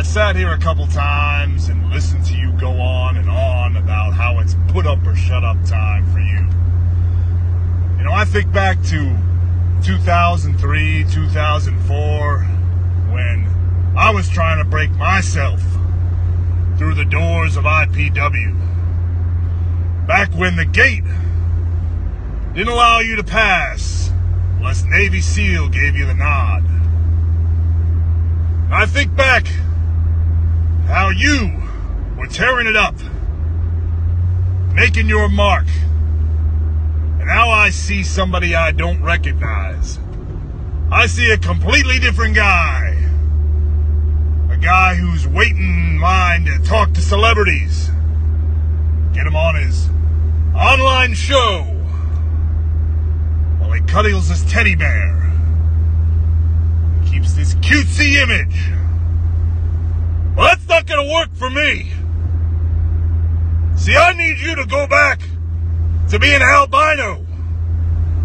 I sat here a couple times and listened to you go on about how it's put up or shut up time for you. You know, I think back to 2003, 2004, when I was trying to break myself through the doors of IPW. Back when the gate didn't allow you to pass unless Navy SEAL gave you the nod. I think back how you were tearing it up, making your mark, and now I see somebody I don't recognize. I see a completely different guy, a guy who's waiting in line to talk to celebrities, get him on his online show, while he cuddles his teddy bear. Keeps this cutesy image. Well, that's not going to work for me. See, I need you to go back to being albino.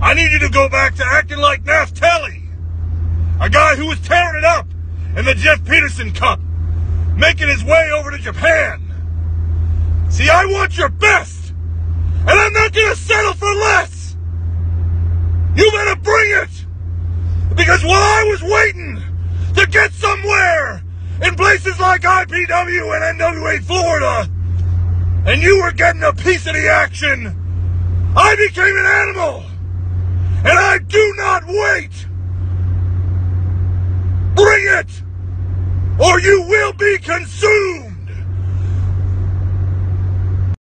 I need you to go back to acting like Naphtali, a guy who was tearing it up in the Jeff Peterson Cup, making his way over to Japan. See, I want your best, and I'm not going to settle for less. You better bring it. Because while I was waiting to get somewhere in places like IPW and NWA Florida, and you were getting a piece of the action, I became an animal. And I do not wait. Bring it, or you will be consumed.